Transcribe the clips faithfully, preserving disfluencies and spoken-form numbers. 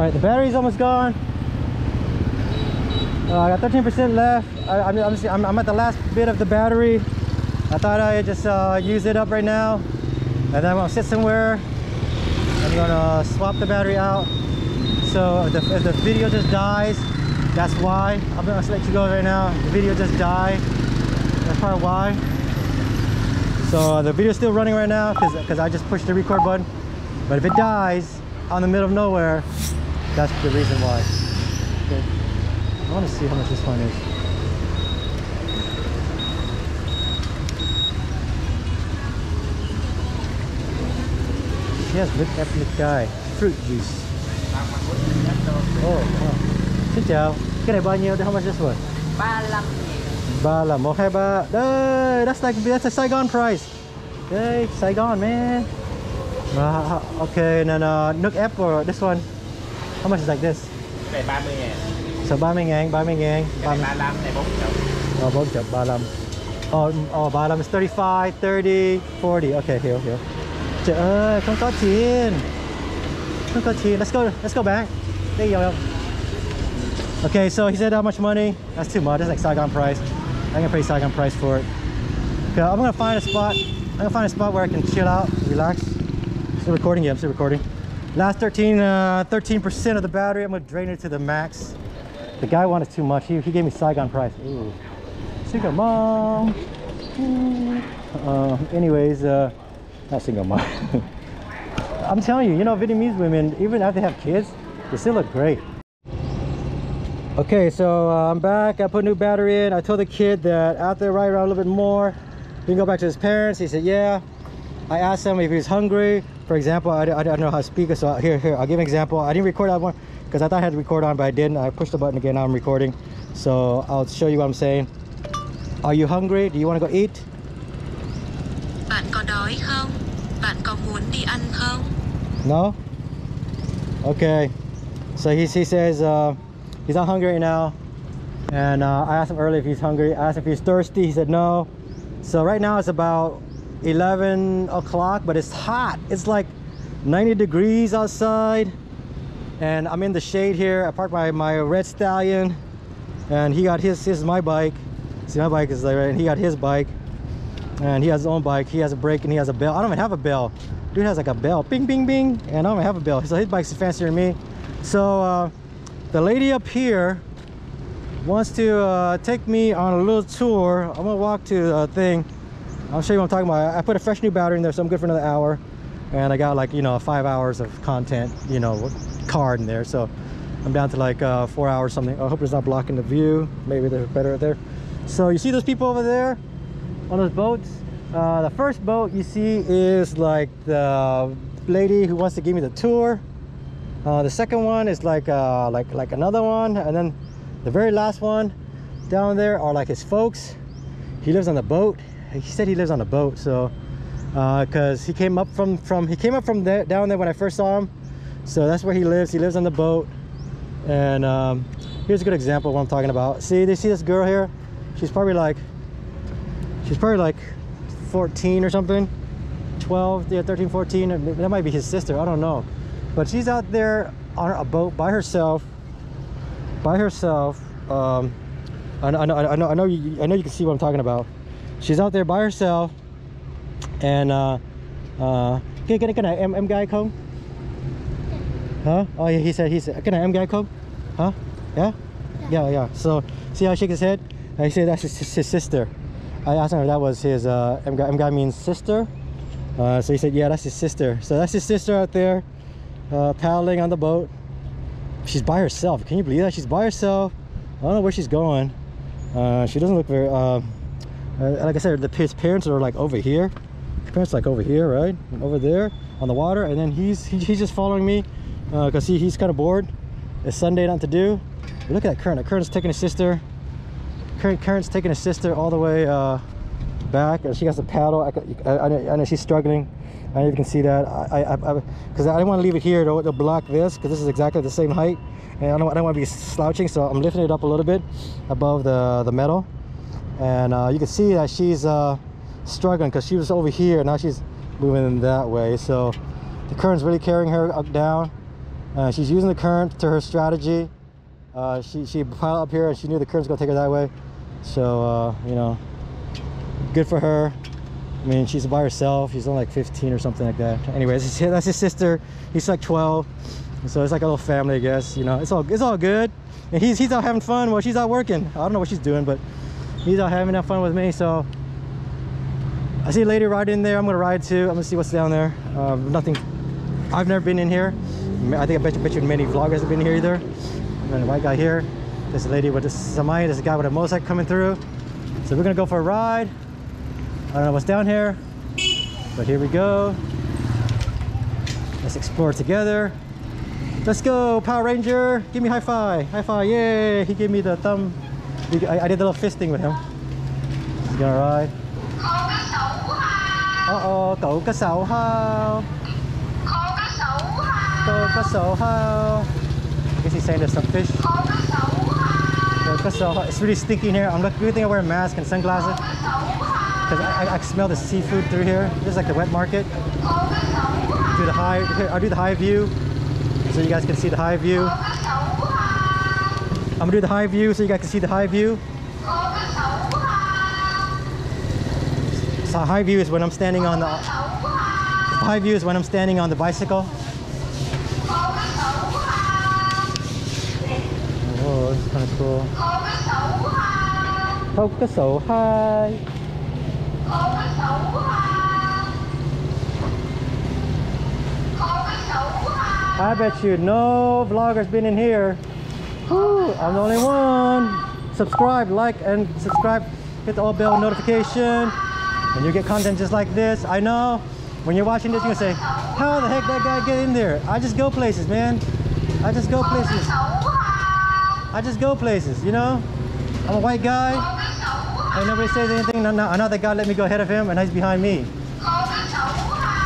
Alright, the battery's almost gone. Uh, I got thirteen percent left. I, I'm, I'm, just, I'm, I'm at the last bit of the battery. I thought I'd just uh, use it up right now. And then I'm gonna sit somewhere. I'm gonna swap the battery out. So if the, if the video just dies, that's why. I'm gonna let you go right now. The video just died. That's probably why. So uh, the video's still running right now because I just pushed the record button. But if it dies out in the middle of nowhere, that's the reason why. Okay. I want to see how much this one is. She has whipped apple pie, fruit juice. Oh, wow. Xin chào. Cái này bao nhiêu? How much is this one? thirty-five. thirty-five. Hey, that's like that's a Saigon price. Hey, Saigon, man. Wow. Okay, and then uh, nước apple. This one. How much is like this? thirty. So thirty ngàn, thirty ngàn. ba mươi lăm, này bốn chục. ba mươi lăm. Oh, oh, ba mươi lăm is thirty-five, thirty, forty. Okay, hiểu, hiểu. Trời ơi, không có tiền. Không có tiền. Let's go, let's go back. There you go. Okay, so he said how much money? That's too much. That's like Saigon price. I'm gonna pay Saigon price for it. Okay, I'm gonna find a spot. I'm gonna find a spot where I can chill out, relax. Still recording? Yeah, I'm still recording. Last thirteen, uh, thirteen percent of the battery. I'm gonna drain it to the max. The guy wanted too much. He, he gave me Saigon price. Ooh. Single mom. Uh, anyways, uh, not single mom. I'm telling you, you know, Vietnamese women, even after they have kids, they still look great. Okay, so uh, I'm back. I put a new battery in. I told the kid that after ride around a little bit more, he can go back to his parents. He said, yeah. I asked him if he was hungry. For example, I, I, I don't know how to speak. So here, here, I'll give an example. I didn't record that one, because I thought I had to record on, but I didn't. I pushed the button again, now I'm recording. So I'll show you what I'm saying. Are you hungry? Do you want to go eat? Bạn có đói không? Bạn có muốn đi ăn không? No? Okay. So he, he says uh, he's not hungry right now. And uh, I asked him earlier if he's hungry. I asked if he's thirsty. He said no. So right now it's about eleven o'clock, but it's hot. It's like ninety degrees outside. And I'm in the shade here. I parked my, my red stallion, and he got his, his my bike. See, my bike is like, right, and he got his bike, and he has his own bike. He has a brake, and he has a bell. I don't even have a bell. Dude has like a bell, bing, bing, bing, and I don't even have a bell. So his bike's fancier than me. So uh, the lady up here wants to uh, take me on a little tour. I'm gonna walk to the thing. I'll show you what I'm talking about. I put a fresh new battery in there, so I'm good for another hour. And I got like, you know, five hours of content, you know, card in there, so I'm down to like uh, four hours or something. I hope it's not blocking the view. Maybe they're better there. So you see those people over there on those boats? Uh, the first boat you see is like the lady who wants to give me the tour. Uh, the second one is like uh, like like another one, and then the very last one down there are like his folks. He lives on the boat. He said he lives on the boat, so because uh, he came up from from he came up from there, down there when I first saw him. So that's where he lives. He lives on the boat. And um, here's a good example of what I'm talking about. See, they see this girl here. She's probably like, she's probably like fourteen or something. twelve, yeah, thirteen, fourteen. That might be his sister. I don't know. But she's out there on a boat by herself. By herself. Um, I, I, know, I, know, I, know you, I know you can see what I'm talking about. She's out there by herself. And uh, uh, cái cái cái này em em gái không? Huh? Oh, yeah, he said, he said, can I am guy come? Huh? Yeah? Yeah, yeah. So, see how he shook his head? And he said that's his, his sister. I asked him if that was his, uh, M guy, M guy means sister. Uh, so he said, yeah, that's his sister. So that's his sister out there, uh, paddling on the boat. She's by herself. Can you believe that? She's by herself. I don't know where she's going. Uh, she doesn't look very, uh, like I said, the, his parents are like over here. His parents are like over here, right? Over there on the water. And then he's, he, he's just following me. Because uh, he, he's kind of bored. It's Sunday, nothing to do. But look at that current. That current's taking his sister. Current current's taking his sister all the way uh, back. She got the paddle. I, I, I know she's struggling. I don't know if you can see that. I because I, I, I didn't want to leave it here to, to block this, because this is exactly the same height, and I don't I don't want to be slouching. So I'm lifting it up a little bit above the the metal, and uh, you can see that she's uh, struggling because she was over here. Now she's moving that way. So the current's really carrying her up down. Uh, she's using the current to her strategy. Uh, she she piled up here and she knew the current's gonna take her that way. So uh, you know, good for her. I mean, she's by herself. She's only like fifteen or something like that. Anyways, that's his sister. He's like twelve. So it's like a little family, I guess. You know, it's all it's all good. And he's he's out having fun while she's out working. I don't know what she's doing, but he's out having that fun with me. So I see a lady ride in there. I'm gonna ride too. I'm gonna see what's down there. Um, nothing. I've never been in here. I think I bet you, bet you many vloggers have been here either. And then a white guy here. This lady with a semi. This guy with a motorcycle coming through. So we're gonna go for a ride. I don't know what's down here, but here we go. Let's explore together. Let's go, Power Ranger. Give me high five. High five, yay. He gave me the thumb. I, I did a little fist thing with him. He's gonna ride. Uh-oh, cậu có sáu hao. Cậu có sáu hao. I guess he's saying there's some fish. It's really stinky in here. I'm not, good thing I wear a mask and sunglasses. Because I, I, I smell the seafood through here. This is like the wet market. Do the high, here, I'll do the high view. So you guys can see the high view. I'm gonna do the high view so you guys can see the high view. So high view is when I'm standing on the high view is when I'm standing on the bicycle. Oh, this is kind of cool. Hokuso high. I bet you no vlogger's been in here. Woo, I'm the only one. Subscribe, like, and subscribe. Hit the all bell notification. And you get content just like this. I know when you're watching this, you're gonna say, how the heck that guy get in there? I just go places, man. I just go places. I just go places, you know? I'm a white guy. And nobody says anything. Another guy let me go ahead of him, and he's behind me.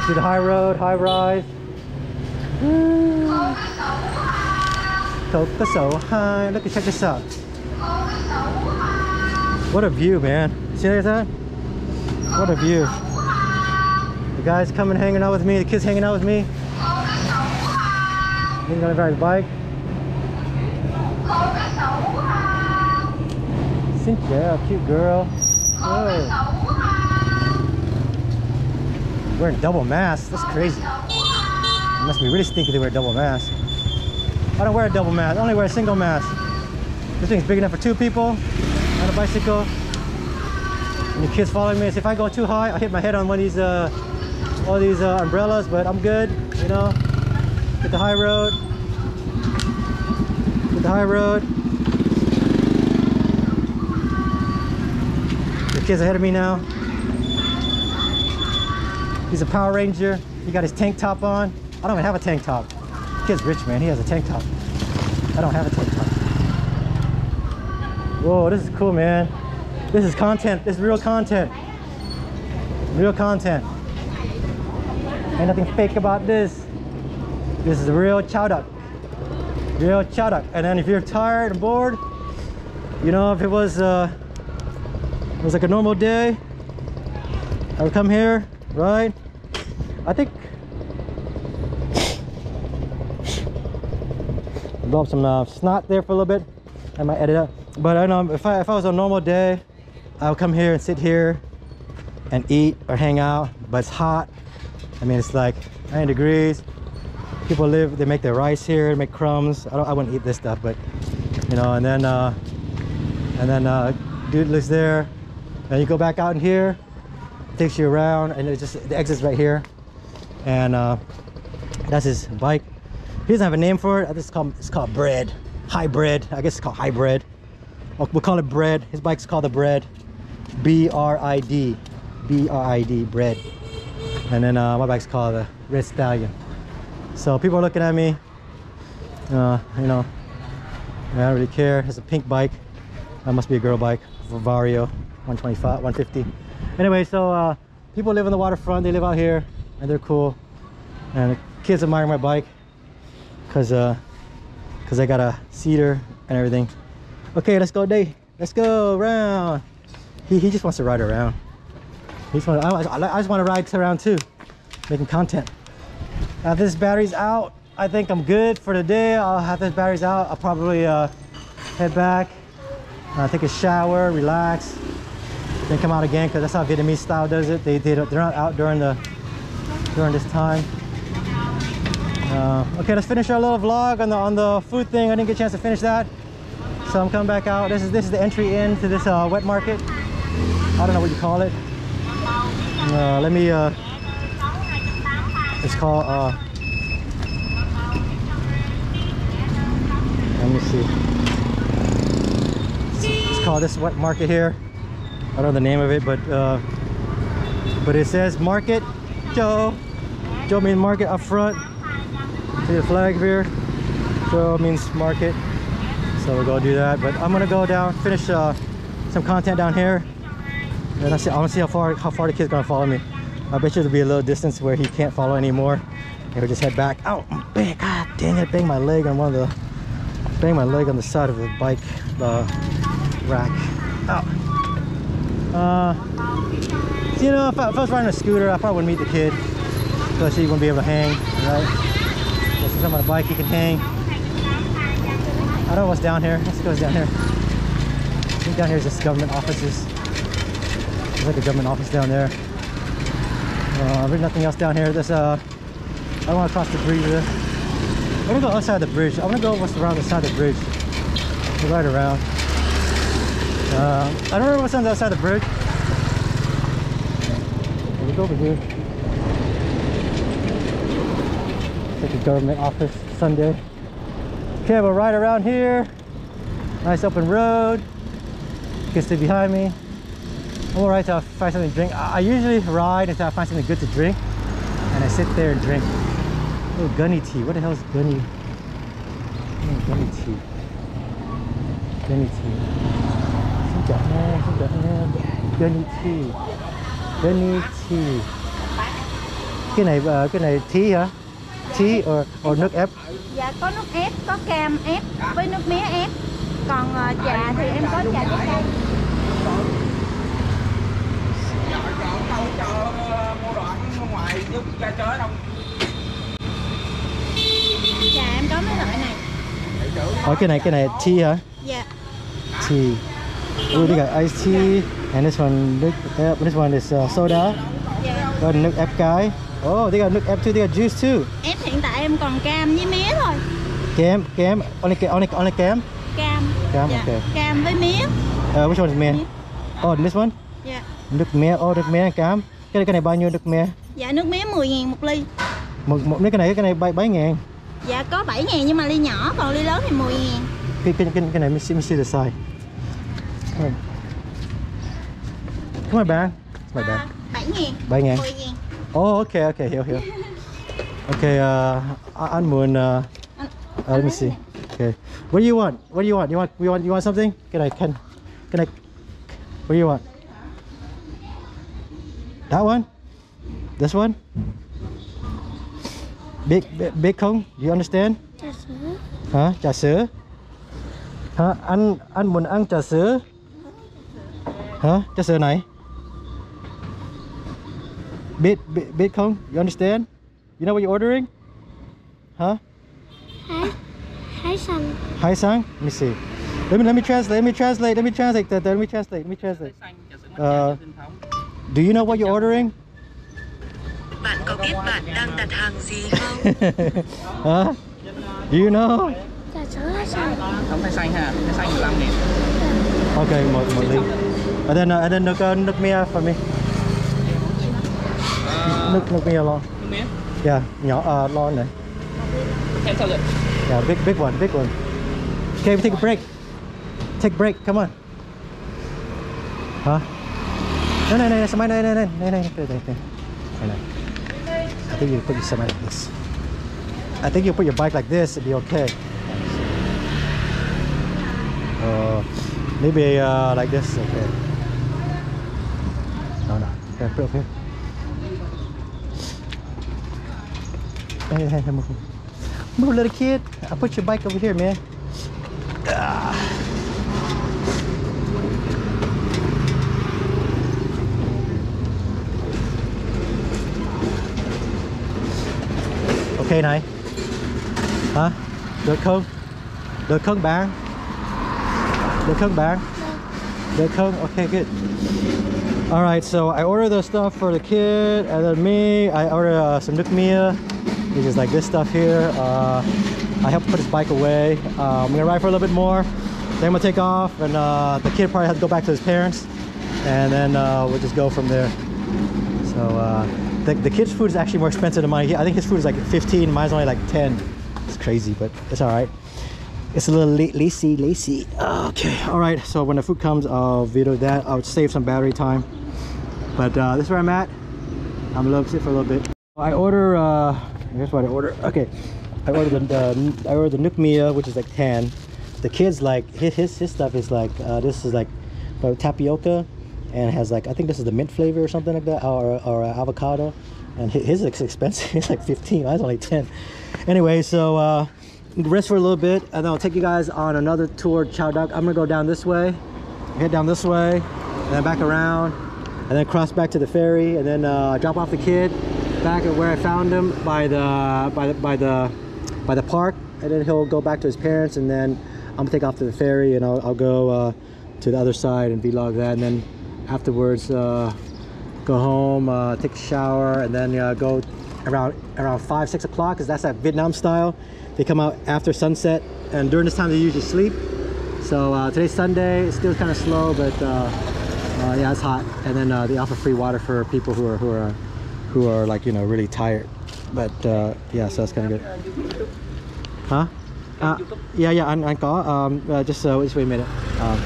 To the high road, high rise. So high. Look, check this out. What a view, man. See that? What a view. The guys coming hanging out with me, the kids hanging out with me. He's gonna ride his bike. Cynthia, cute girl. Whoa. Wearing double masks, that's crazy. It must be really stinky to wear a double mask. I don't wear a double mask. I only wear a single mask. This thing's big enough for two people on a bicycle. And the kids following me. So if I go too high, I hit my head on one of these, uh, all these uh, umbrellas. But I'm good, you know. Get the high road. Get the high road. The kid's ahead of me now. He's a Power Ranger. He got his tank top on. I don't even have a tank top. Kid's rich, man. He has a tank top. I don't have a tank top. Whoa, this is cool, man. This is content. This is real content. Real content. Ain't nothing fake about this. This is real Chau Doc. Real Chau Doc. And then if you're tired and bored, you know, if it was uh, it was like a normal day, I would come here, right? I think. Blow up some uh, snot there for a little bit. I might edit up, but I know if I if I was on a normal day, I would come here and sit here and eat or hang out. But it's hot. I mean, it's like nine degrees. People live. They make their rice here. Make crumbs. I don't. I wouldn't eat this stuff, but you know. And then uh, and then uh, dude lives there. And you go back out in here. Takes you around, and it's just the exit's right here. And uh, that's his bike. He doesn't have a name for it. I just call it's called bread. High bread. I guess it's called high bread. Or we'll call it bread. His bike's called the bread. B R I D. B R I D. Bread. And then uh, my bike's called the Red Stallion. So people are looking at me. Uh, you know. I don't really care. It's a pink bike. That must be a girl bike. Vario. one twenty-five, one fifty. Anyway, so uh, people live on the waterfront. They live out here. And they're cool. And the kids admire my bike. Cause uh, cause I got a cedar and everything. Okay, let's go day. Let's go around. He he just wants to ride around. He just want. I, I, I just want to ride around too, making content. Now this battery's out. I think I'm good for the day. I'll have those batteries out. I'll probably uh, head back, uh, take a shower, relax, then come out again, because that's how Vietnamese style does it. They, they don't, they're not out during the during this time. Uh, okay, let's finish our little vlog on the on the food thing. I didn't get a chance to finish that, so I'm coming back out. This is this is the entry in to this uh, wet market. I don't know what you call it. Uh, let me. Uh, it's called. Uh, let me see. It's called this wet market here. I don't know the name of it, but uh, but it says market. Chau. Chau means market up front. See the flag here. Chau means market. So we'll go do that. But I'm gonna go down, finish uh, some content down here. And I see, I want to see how far how far the kid's gonna follow me. I bet you there'll be a little distance where he can't follow anymore. And we'll just head back. Ow, I'm bang! God dang it! Bang my leg on one of the bang my leg on the side of the bike uh, rack. Ow. Uh. You know, if I, if I was riding a scooter, I probably wouldn't meet the kid. Plus, he wouldn't be able to hang, right? This is on my bike, he can hang. I don't know what's down here. Let's go down here. I think down here is just government offices. There's like a government office down there. Uh, there's nothing else down here. There's uh, I don't want to cross the bridge. There. I'm gonna go outside the bridge. I'm gonna go what's around the side of the bridge. We're right around. Uh, I don't remember what's on the outside of the bridge. Over here, it's like a government office Sunday. Okay, we're right around here. Nice open road. You can see behind me. I'm all right to find something to drink. I usually ride until I find something good to drink, and I sit there and drink. Oh, gunny tea. What the hell is gunny? Oh, gunny tea. Gunny tea. Gunny tea. Gunny tea. Gunny tea. Cái này uh, cái này tea hả? Tea or or nước ép? Dạ có nước ép, có cam ép với nước mía ép. Còn uh, trà thì em có trà trái cây. Trà em có mấy loại này. Ở cái này cái này tea hả? Dạ. Tea. Oh, they got iced tea. And this one, this one is uh, soda. Yeah. Got nước ép cái. Oh, they got nước ép too. They got juice too. Em hiện tại em còn cam với mía thôi. Cam, cam, only only only cam. Cam. Cam, yeah. Okay. Cam với mía. Uh, which one is mía? Mía. Oh, this one. Yeah. Nước mía, oh nước mía cam. Cái cái này bao nhiêu nước mía? Dạ nước mía mười ngàn một ly. Một một cái này cái này bảy ngàn. Dạ có bảy ngàn nhưng mà ly nhỏ, còn ly lớn thì mười ngàn. Cái cái cái này mình mình see the size. Right. Come on, bag. It's my bag. bảy ngàn. mười ngàn. Oh, okay, okay, here, here. Okay, uh, ăn muốn. Uh, uh, let me see. Okay, what do you want? What do you want? You want? You want? You want something? Can I? Can? Can I? What do you want? That one? This one? Big, big, big không? Do you understand? Huh? Trà sữa. Huh? Ăn, ăn muốn ăn trà sữa. Huh? Trà sữa này. Bit, bit, bit không? You understand? You know what you're ordering? Huh? Hi, hi, sang. Hi, sang. Let me see. Let me, let me translate. Let me translate. Let me translate. Let me translate. Let me translate. Uh, do you know what you're ordering? Bạn có biết bạn đang đặt hàng gì không? Huh? Do you know? Trà sữa xanh. Không phải xanh ha. Xanh mười lăm nghìn. Okay, một, một ly. And then, uh, and then nước uh, nước mía for me. Look, look me along. Yeah, nhỏ, uh, long này. Yeah, big, big one, big one. Okay, we take a break. Take a break, come on. Huh? No, no, no, no, no, no, no, no, no, no. I think you put your semi like this. I think you put your bike like this, it'd be okay. Uh, maybe uh, like this, okay. No, no, okay, put up here. Hey, hey, hey, move. Move, little kid. I'll put your bike over here, man. Ah. Okay, Nai. Hả? Được không? Được không bạn? Được không bạn? Được không? Okay, good. Alright, so I ordered the stuff for the kid, and then me, I ordered uh, some nukmia, which is like this stuff here. Uh, I helped put his bike away. Uh, I'm gonna ride for a little bit more, then I'm gonna take off, and uh, the kid probably has to go back to his parents, and then uh, we'll just go from there. So uh, the, the kid's food is actually more expensive than mine. I think his food is like fifteen, mine's only like ten. It's crazy, but it's alright. It's a little lacy, lacy. Okay, all right, so when the food comes, I'll video that. I'll save some battery time. But uh, this is where I'm at. I'm gonna sit for a little bit. I order, uh, here's what I order. Okay, I ordered the, uh, I ordered the nukmia, which is like tan. The kid's like, his, his, his stuff is like, uh, this is like tapioca, and it has like, I think this is the mint flavor or something like that, or, or uh, avocado. And his is expensive, it's like fifteen, mine's only ten. Anyway, so, uh, rest for a little bit, and then I'll take you guys on another tour. Chau Doc. I'm gonna go down this way, head down this way, and then back around, and then cross back to the ferry, and then uh, drop off the kid back at where I found him by the by the by the by the park, and then he'll go back to his parents, and then I'm gonna take off to the ferry, and I'll, I'll go uh, to the other side and vlog that, and then afterwards uh, go home, uh, take a shower, and then uh, go around around five six o'clock, because that's that Vietnam style. They come out after sunset, and during this time they usually sleep. So uh, today's Sunday, it's still kind of slow, but uh, uh, yeah, it's hot. And then uh, they offer free water for people who are who are who are like, you know, really tired. But uh, yeah, so that's kind of good. Huh? Uh, yeah, yeah. I'm I'm um, uh, just so uh, just wait a minute. Um,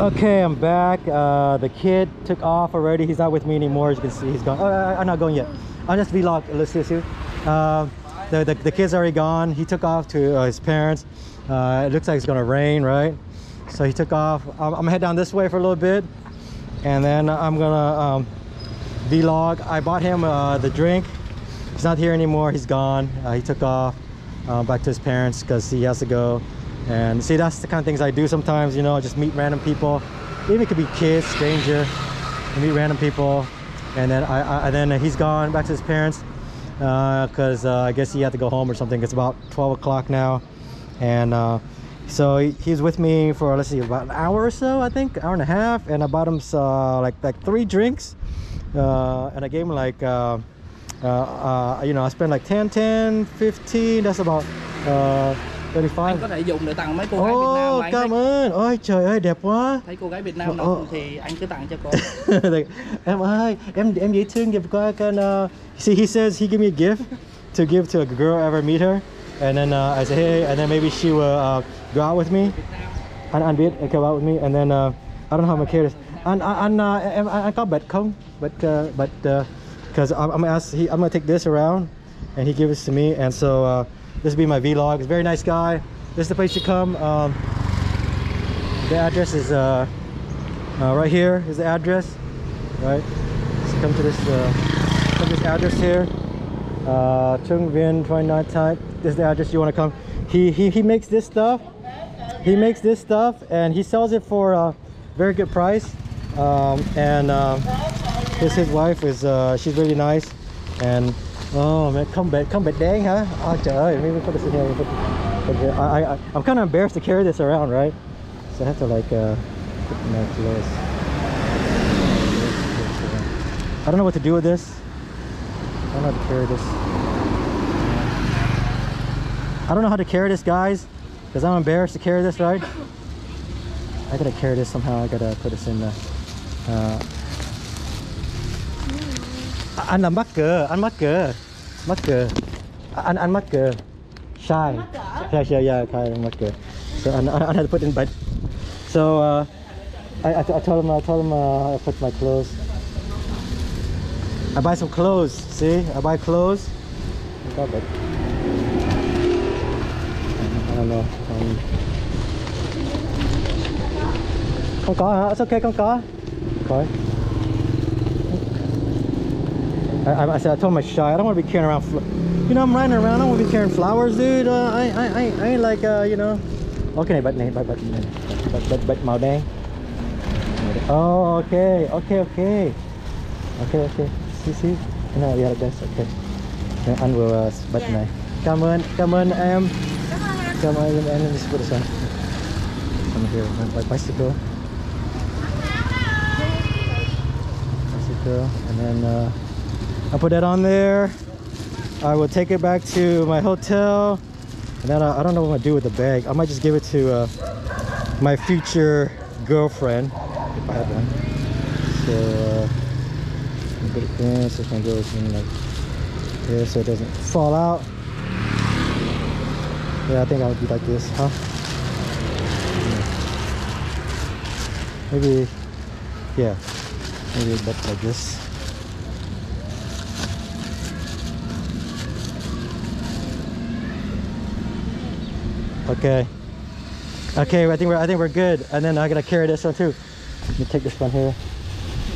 okay, I'm back. Uh, the kid took off already. He's not with me anymore. As you can see, he's gone. Oh, I'm not going yet. I'll just vlog. Let's see. see. Uh, The, the, the kid's already gone. He took off to uh, his parents. Uh, it looks like it's gonna rain, right? So he took off. I'm, I'm gonna head down this way for a little bit, and then I'm gonna um, vlog. I bought him uh, the drink. He's not here anymore. He's gone. Uh, he took off uh, back to his parents because he has to go. And see, that's the kind of things I do sometimes, you know, just meet random people. Even it could be kids, stranger. You meet random people, and then I, I and then he's gone back to his parents. Because uh, uh, I guess he had to go home or something. It's about twelve o'clock now, and uh, so he, he was with me for, let's see, about an hour or so, I think, hour and a half. And I bought him uh, like like three drinks, uh, and I gave him like uh, uh, uh, you know, I spent like ten, ten, fifteen. That's about uh, thirty-five. Anh có thể dùng để tặng mấy cô gái Việt Nam. Oh, cảm ơn. Ôi trời ơi, đẹp quá. Thấy cô gái Việt Nam nào thì anh cứ tặng cho cô. Em ơi, em em dễ thương dịp qua con. See, he says he gave me a gift to give to a girl I ever meet her, and then uh, I say hey, and then maybe she will uh, go out with me. Anh anh biết, go out with me, and then uh, I don't know how my kid is. Anh anh em anh có bet không? But uh, but because uh, I'm, I'm asked, he, I'm gonna take this around, and he gives it to me, and so. Uh, This will be my vlog. He's a very nice guy. This is the place you come. Um, the address is uh, uh, right here. Is the address, right? So come to this, uh, come to this address here. Uh, Trung Vinh twenty-nine Thai. This is the address you want to come. He he he makes this stuff. He makes this stuff, and he sells it for a very good price. Um, and um, this his wife is. Uh, she's really nice, and. Oh man, không bệt, không bệt đen, huh? Oh trời ơi, maybe put this in here. Put, put here. I, I, I'm kind of embarrassed to carry this around, right? So I have to like, uh, put it next to this. I don't know what to do with this. I don't know how to carry this. I don't know how to carry this, guys, because I'm embarrassed to carry this, right? I gotta carry this somehow. I gotta put this in the. Uh, Anh là maker, anh maker, maker, anh anh maker, shy, yeah, yeah, yeah, kind of maker. So I I had to put in, but so uh, I, I I told him I told him uh, I put my clothes. I buy some clothes. See, I buy clothes. I got it. I don't know. Um, không có hả? It's okay, không có. Có. I, I said I told my shy. I don't want to be carrying around. You know, I'm riding around. I don't want to be carrying flowers, dude. Uh, I, I, I, I ain't like, uh, you know. Okay, but but but but but but but màu đen. Oh, okay, okay, okay, okay, okay. See, see. No, yeah, that's okay. Then I will, uh, but yeah. Cảm ơn, cảm ơn em. Cảm ơn em vì sự hỗ trợ. Come here, my bicycle. Bicycle, and then uh, I put that on there. I will take it back to my hotel, and then I, I don't know what I'm gonna do with the bag. I might just give it to uh, my future girlfriend if I have one. So uh, I'm gonna put it in, so it's gonna go in like here, so it doesn't fall out. Yeah, I think I would be like this, huh? Maybe, yeah, maybe a bit like this. Okay. Okay, I think we're I think we're good. And then I gotta carry this one too. Let me take this one here.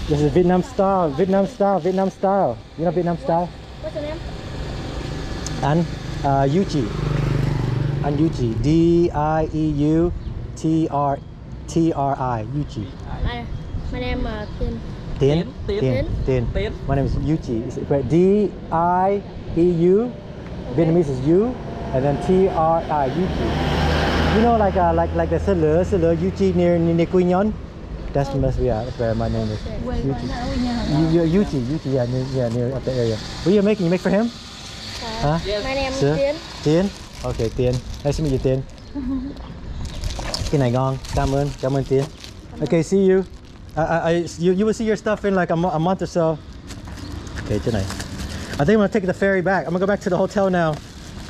This is Vietnam style, Vietnam style, Vietnam style. You know Vietnam style? What's the name? An uh Yuji. An Yuji. D I E U T R T R I Yuji. Hi. My name uh Tin. Tin? Tin. Tin. Tin. My name is Yuji. Is it correct? D I E U. Vietnamese is U. And then T R I U G. You know, like uh, like like the Sele, Sele Yuji near near Quy Nhơn. That's oh. Must be yeah, that's where my name is. Yuji, Yuji, yeah, near, yeah, near up the area. What are you making? You make for him? Uh, huh? Yes. My name is Tien. Tien. Okay, Tien. Nice to meet you, Tien. Cái này ngon. Cảm ơn, cảm ơn Tien. Okay, see you. I, I, I, you, you will see your stuff in like a, a month or so. Okay, tonight. I think I'm gonna take the ferry back. I'm gonna go back to the hotel now.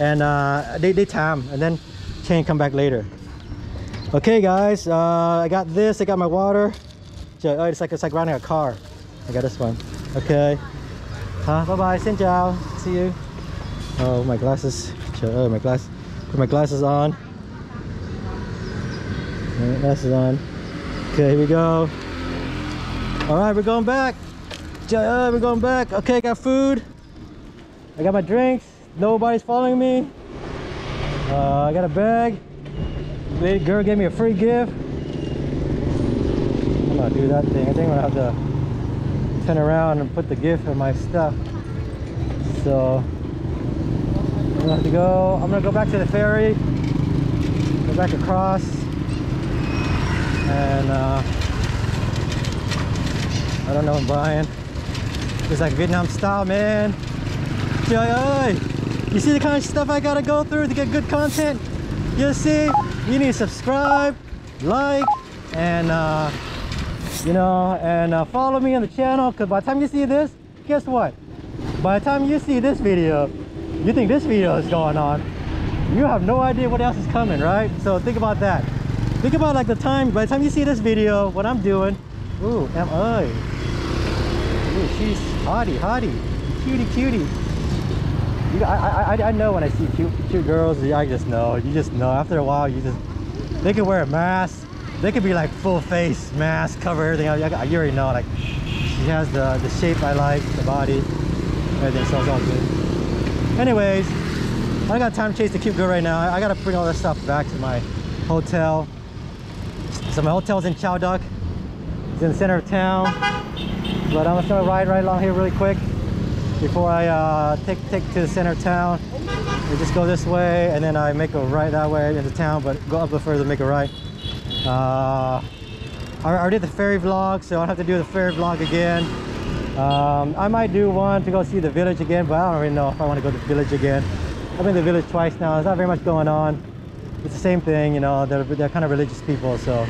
And uh, they, they time and then can come back later. Okay guys, uh, I got this, I got my water. Oh, it's like it's like riding a car. I got this one. Okay. Huh? Bye bye, xin chào, see you. Oh my glasses. Oh my glass. Put my glasses on. My glasses on. Okay, here we go. Alright, we're going back. Oh, we're going back. Okay, I got food. I got my drinks. Nobody's following me. Uh, I got a bag. The girl gave me a free gift. I'm gonna do that thing. I think I'm gonna have to turn around and put the gift in my stuff. So I'm gonna have to go. I'm gonna go back to the ferry. Go back across. And uh, I don't know, Brian. It's like Vietnam style, man. Trời ơi. You see the kind of stuff I gotta go through to get good content? You see, you need to subscribe, like, and uh, you know, and uh, follow me on the channel. Cause by the time you see this, guess what? By the time you see this video, you think this video is going on. You have no idea what else is coming, right? So think about that. Think about like the time, by the time you see this video, what I'm doing. Ooh, am I? Ooh, she's hottie, hottie, cutie, cutie. I, I, I know when I see cute, cute girls, I just know. You just know. After a while, you just... They could wear a mask. They could be like full face mask, cover everything. I, I, you already know. Like, she has the, the shape I like, the body. Everything, so it's all good. Anyways, I don't got time to chase the cute girl right now. I, I got to bring all this stuff back to my hotel. So my hotel's in Chau Doc. It's in the center of town. But I'm going to start ride right along here really quick. Before I uh, take take to the center of town, we just go this way, and then I make a right that way into town, but go up a little further, make a right. Uh, I already did the ferry vlog, so I don't have to do the ferry vlog again. Um, I might do one to go see the village again, but I don't really know if I want to go to the village again. I've been to the village twice now. There's not very much going on. It's the same thing, you know. They're they're kind of religious people, so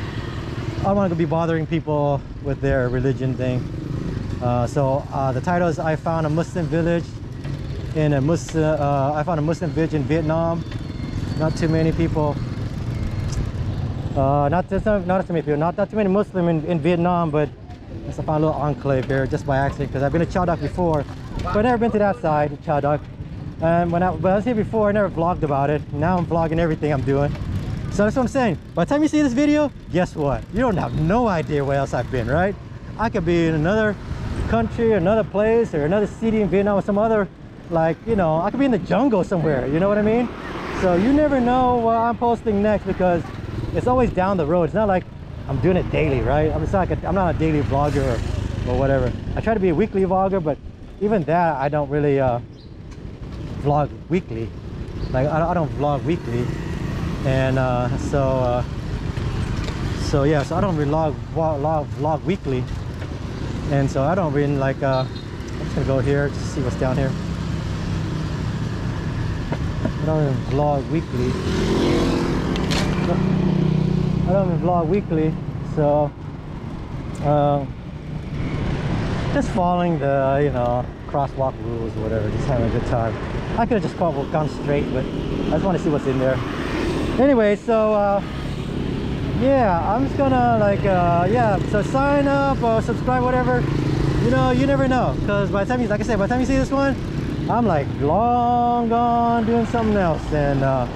I don't want to be bothering people with their religion thing. Uh, so uh, the title is I found a Muslim village in a Muslim. Uh, I found a Muslim village in Vietnam. Not too many people. Uh, not just not, not too many people. Not not too many Muslim in, in Vietnam, but I found a little enclave here just by accident because I've been to Chau Doc before, but I've never been to that side of Chau Doc. And when I, when I was here before, I never vlogged about it. Now I'm vlogging everything I'm doing. So that's what I'm saying. By the time you see this video, guess what? You don't have no idea where else I've been, right? I could be in another country, another place, or another city in Vietnam, or some other, like, you know, I could be in the jungle somewhere, you know what I mean? So you never know what I'm posting next because it's always down the road. It's not like I'm doing it daily, right? I'm, it's not like a, I'm not a daily vlogger or, or whatever. I try to be a weekly vlogger, but even that, I don't really uh, vlog weekly. Like I, I don't vlog weekly, and uh, so uh, so yeah, so I don't really vlog, vlog vlog weekly, and so I don't really like. Uh, I'm just gonna go here to see what's down here. I don't even vlog weekly. I don't even vlog weekly, so uh, just following the you know crosswalk rules or whatever, just having a good time. I could have just probably gone straight, but I just want to see what's in there. Anyway, so uh, yeah, I'm just gonna like uh, yeah, so sign up or subscribe, whatever. You know, you never know, because by the time you, like I said, by the time you see this one, I'm like long gone doing something else, and uh,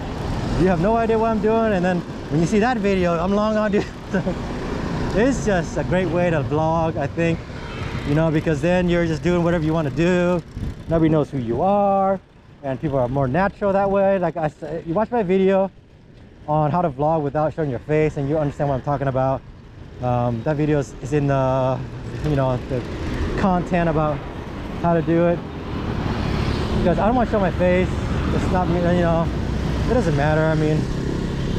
you have no idea what I'm doing. And then when you see that video, I'm long gone doing something. It's just a great way to vlog, I think, you know, because then you're just doing whatever you want to do. Nobody knows who you are, and people are more natural that way. Like I said, you watch my video on how to vlog without showing your face, and you understand what I'm talking about. Um, that video is, is in the, you know, the content about how to do it. Because I don't want to show my face. It's not, you know, it doesn't matter. I mean,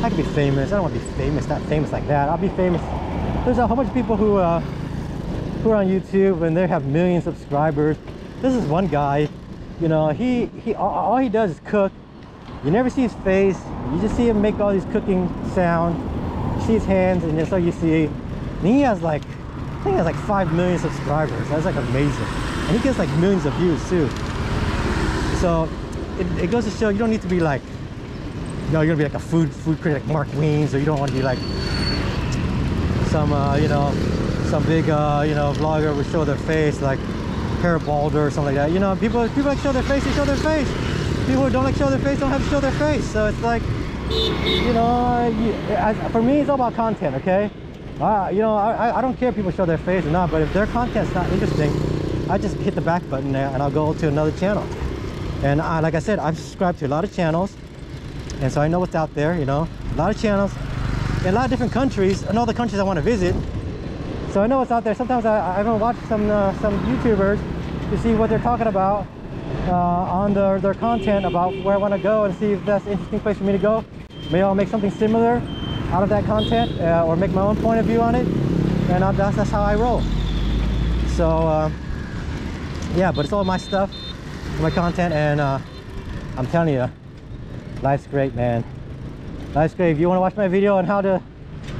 I could be famous. I don't want to be famous, not famous like that. I'll be famous. There's a whole bunch of people who uh, who are on YouTube and they have million subscribers. This is one guy, you know, he, he all he does is cook. You never see his face. You just see him make all these cooking sound. You see his hands, and that's all you see. And he has like, I think he has like five million subscribers. That's like amazing. And he gets like millions of views too. So it, it goes to show you don't need to be like, you know, you're gonna be like a food food critic like Mark Wiens, or you don't want to be like some, uh, you know, some big, uh, you know, vlogger would show their face, like Harold Balder or something like that. You know, people people like show their face, they show their face. People who don't like show their face don't have to show their face. So it's like, you know, you, I, for me it's all about content, okay? Uh, you know, I I don't care if people show their face or not, but if their content's not interesting, I just hit the back button there and I'll go to another channel. And I, like I said, I've subscribed to a lot of channels, and so I know what's out there, you know, a lot of channels in a lot of different countries, and all the countries I want to visit. So I know what's out there. Sometimes I, I even watch some uh, some YouTubers to see what they're talking about uh, on their, their content about where I want to go, and see if that's an interesting place for me to go. Maybe I'll make something similar out of that content, uh, or make my own point of view on it, and I'll, that's, that's how I roll. So uh, yeah, but it's all my stuff, my content, and uh, I'm telling you, life's great, man. Life's great. If you want to watch my video on how to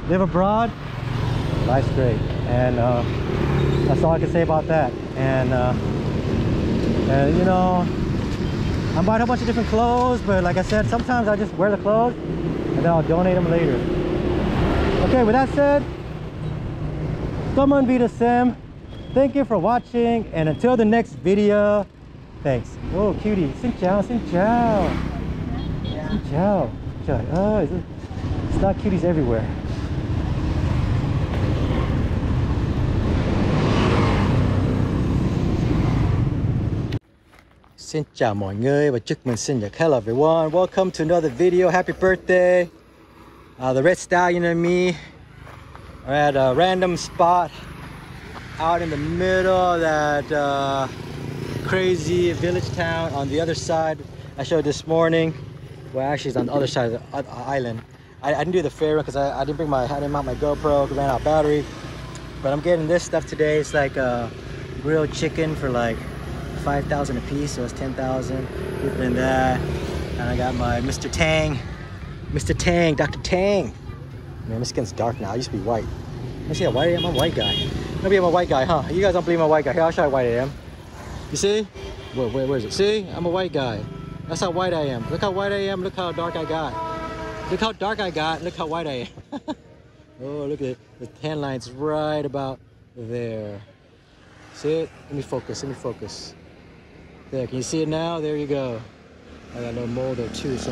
live abroad, life's great. And uh, that's all I can say about that. And, uh, and you know, I'm buying a bunch of different clothes, but like I said, sometimes I just wear the clothes and then I'll donate them later. Okay, with that said, Toman Vita Sim, thank you for watching, and until the next video, thanks. Oh, cutie. Xin chào, xin chào. Xin chào. Oh, is it, it's not cuties everywhere. Xin chào mọi người và chúc mừng sinh nhật. Hello everyone. Welcome to another video. Happy birthday. Uh, the Red Stallion and me are at a random spot out in the middle of that uh, crazy village town on the other side. I showed this morning. Well, actually, it's on the other side of the island. I, I didn't do the fair run because I, I didn't bring my, I didn't mount my GoPro because I ran out of battery. But I'm getting this stuff today. It's like a grilled chicken for like five thousand a piece, so it's ten thousand. And that, and I got my Mister Tang, Mister Tang, Doctor Tang. Man, my skin's dark now. I used to be white. I see how white I am. I'm a white guy. Nobody, I'm a white guy, huh? You guys don't believe I'm a white guy. Here, I'll show you how white I am. You see? Where, where, where is it? See? I'm a white guy. That's how white I am. Look how white I am. Look how dark I got. Look how dark I got. Look how white I am. Oh, look at it. The tan line's right about there. See it? Let me focus. Let me focus. There. Can you see it now? There you go. I got no mole there, too. So,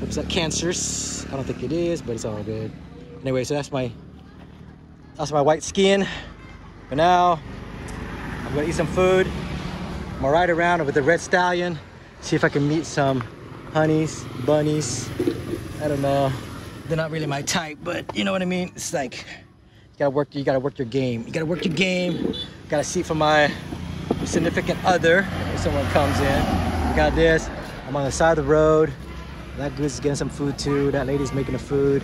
what's that? Cancerous. I don't think it is, but it's all good. Anyway, so that's my, that's my white skin. But now, I'm going to eat some food. I'm gonna ride around with the Red Stallion, see if I can meet some honeys, bunnies. I don't know. They're not really my type, but you know what I mean. It's like you gotta work. You gotta work your game. You gotta work your game. Gotta see for my significant other if someone comes in. I got this. I'm on the side of the road. That dude's getting some food too. That lady's making the food.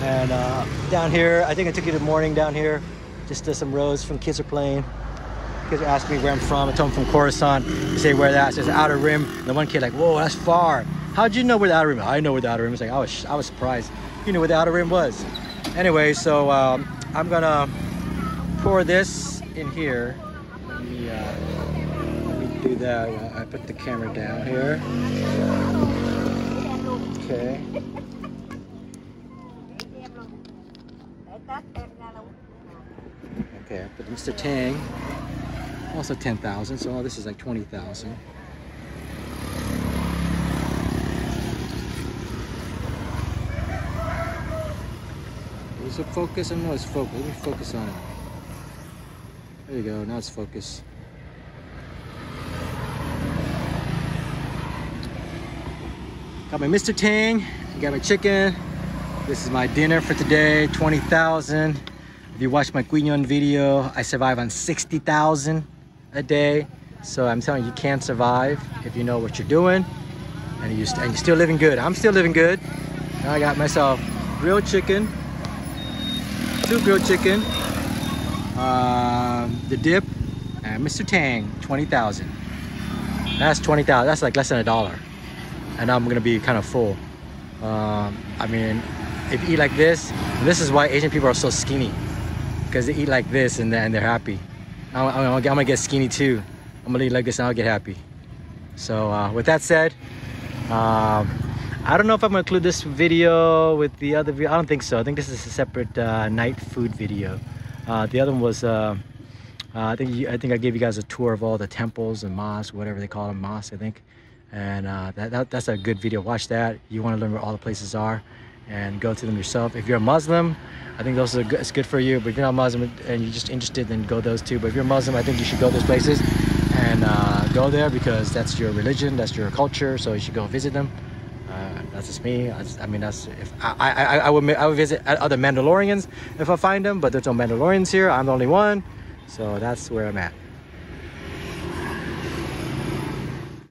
And uh, down here, I think I took you in the morning down here. Just did some rows from kids are playing. Kids asked me where I'm from. I told them from Coruscant. They say where that's. It's Outer Rim. And the one kid like, whoa, that's far. How'd you know where the Outer Rim was? I know where the Outer Rim was. Like, I was, I was surprised. You knew where the Outer Rim was. Anyway, so um, I'm gonna pour this in here. Let me, uh, let me do that. I put the camera down here. Okay. Okay, but Mister Tang, also ten thousand, so all this is like twenty thousand. Is it focus? I know it's focus. Let me focus on it. There you go, now it's focus. Got my Mister Tang, got my chicken. This is my dinner for today, twenty thousand. If you watch my Quinion video, I survive on sixty thousand a day. So I'm telling you, you can survive if you know what you're doing and you're, st and you're still living good. I'm still living good. Now I got myself grilled chicken. Two grilled chicken, um, the dip, and Mister Tang, twenty thousand. That's twenty thousand, that's like less than a dollar. And I'm gonna be kind of full. Um, I mean, if you eat like this, this is why Asian people are so skinny. Because they eat like this and they're, and they're happy. I'm, I'm, I'm gonna get skinny too. I'm gonna eat like this and I'll get happy. So uh, with that said, um, I don't know if I'm gonna include this video with the other video. I don't think so. I think this is a separate uh, night food video. Uh, the other one was, uh, uh, I think you, I think I gave you guys a tour of all the temples and mosques, whatever they call them, mosques, I think. And uh, that, that, that's a good video. Watch that. You wanna learn where all the places are and go to them yourself. If you're a Muslim, I think those are good, it's good for you. But if you're not Muslim and you're just interested, then go those too. But if you're Muslim, I think you should go those places and uh, go there because that's your religion, that's your culture. So you should go visit them. Uh, that's just me. I, just, I mean, that's if I I, I, I, would, I would visit other Mandalorians if I find them, but there's no Mandalorians here. I'm the only one, so that's where I'm at.